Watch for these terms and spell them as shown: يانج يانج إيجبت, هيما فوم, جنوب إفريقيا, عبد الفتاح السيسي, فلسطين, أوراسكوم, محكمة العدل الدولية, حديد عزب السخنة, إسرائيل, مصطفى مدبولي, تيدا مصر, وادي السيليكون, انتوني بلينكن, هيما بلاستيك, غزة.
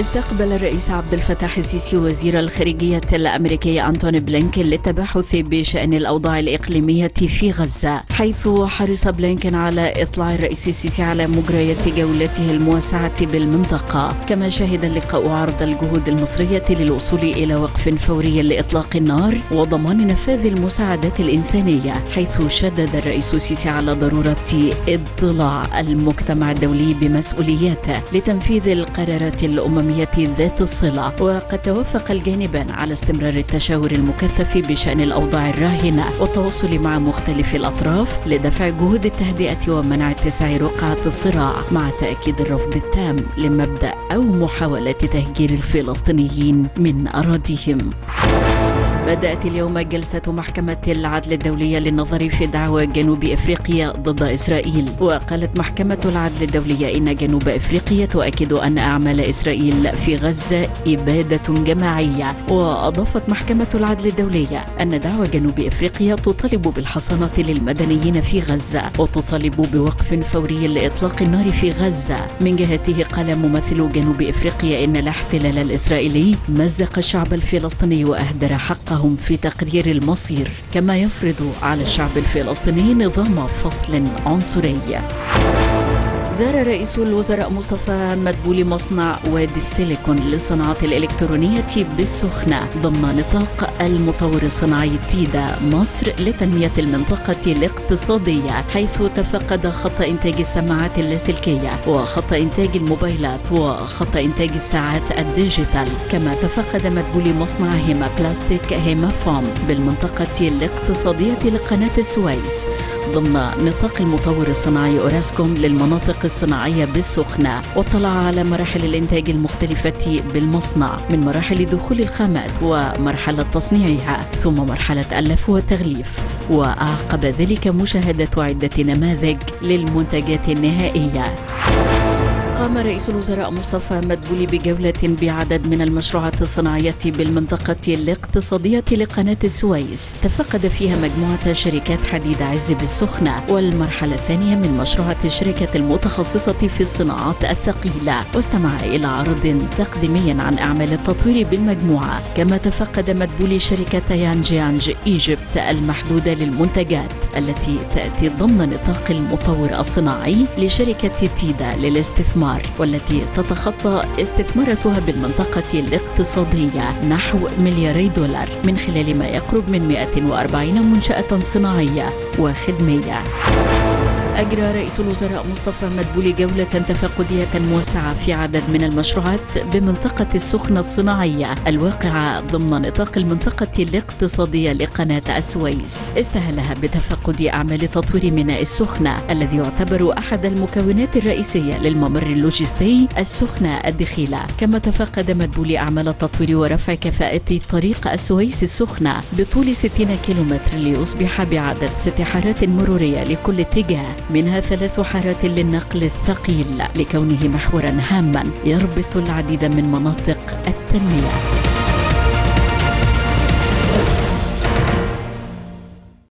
استقبل الرئيس عبد الفتاح السيسي وزير الخارجية الأمريكي انتوني بلينكن للتباحث بشأن الأوضاع الإقليمية في غزة، حيث حرص بلينكن على إطلاع الرئيس السيسي على مجريات جولته الموسعة بالمنطقة. كما شهد اللقاء عرض الجهود المصرية للوصول إلى وقف فوري لإطلاق النار وضمان نفاذ المساعدات الإنسانية، حيث شدد الرئيس السيسي على ضرورة اضلاع المجتمع الدولي بمسؤولياته لتنفيذ القرارات الأممية ذات الصلة. وقد توافق الجانبان على استمرار التشاور المكثف بشأن الأوضاع الراهنة والتواصل مع مختلف الأطراف لدفع جهود التهدئة ومنع اتساع رقعة الصراع، مع تأكيد الرفض التام لمبدأ أو محاولة تهجير الفلسطينيين من أراضيهم. بدأت اليوم جلسة محكمة العدل الدولية للنظر في دعوى جنوب إفريقيا ضد إسرائيل. وقالت محكمة العدل الدولية إن جنوب إفريقيا تؤكد أن أعمال إسرائيل في غزة إبادة جماعية. وأضافت محكمة العدل الدولية أن دعوى جنوب إفريقيا تطالب بالحصانة للمدنيين في غزة وتطالب بوقف فوري لإطلاق النار في غزة. من جهته قال ممثل جنوب إفريقيا إن الاحتلال الإسرائيلي مزق الشعب الفلسطيني وأهدر حقه هم في تقرير المصير، كما يفرض على الشعب الفلسطيني نظام فصل عنصري. زار رئيس الوزراء مصطفى مدبولي مصنع وادي السيليكون للصناعة الإلكترونية بالسخنة ضمن نطاق المطور الصناعي تيدا مصر لتنمية المنطقة الاقتصادية، حيث تفقد خط إنتاج السماعات اللاسلكية وخط إنتاج الموبايلات وخط إنتاج الساعات الديجيتال. كما تفقد مدبولي مصنع هيما بلاستيك هيما فوم بالمنطقة الاقتصادية لقناة السويس ضمن نطاق المطور الصناعي أوراسكوم للمناطق الصناعية بالسخنة، واطلع على مراحل الإنتاج المختلفة بالمصنع من مراحل دخول الخامات ومرحلة تصنيعها ثم مرحلة ألف وتغليف، وأعقب ذلك مشاهدة عدة نماذج للمنتجات النهائية. قام رئيس الوزراء مصطفى مدبولي بجولة بعدد من المشروعات الصناعية بالمنطقة الاقتصادية لقناة السويس، تفقد فيها مجموعة شركات حديد عزب السخنة والمرحلة الثانية من مشروعة الشركة المتخصصة في الصناعات الثقيلة، واستمع إلى عرض تقديمي عن أعمال التطوير بالمجموعة. كما تفقد مدبولي شركة يانج يانج إيجبت المحدودة للمنتجات التي تأتي ضمن نطاق المطور الصناعي لشركة تيدا للاستثمار، والتي تتخطى استثماراتها بالمنطقة الاقتصادية نحو $2 مليار من خلال ما يقرب من 140 منشأة صناعية وخدمية. أجرى رئيس الوزراء مصطفى مدبولي جولة تفقدية موسعة في عدد من المشروعات بمنطقة السخنة الصناعية الواقعة ضمن نطاق المنطقة الاقتصادية لقناة السويس، استهلها بتفقد أعمال تطوير ميناء السخنة الذي يعتبر أحد المكونات الرئيسية للممر اللوجستي السخنة الدخيلة. كما تفقد مدبولي أعمال التطوير ورفع كفاءة طريق السويس السخنة بطول 60 كيلومتر ليصبح بعدد 6 حارات مرورية لكل اتجاه، منها 3 حارات للنقل الثقيل لكونه محورا هاما يربط العديد من مناطق التنمية.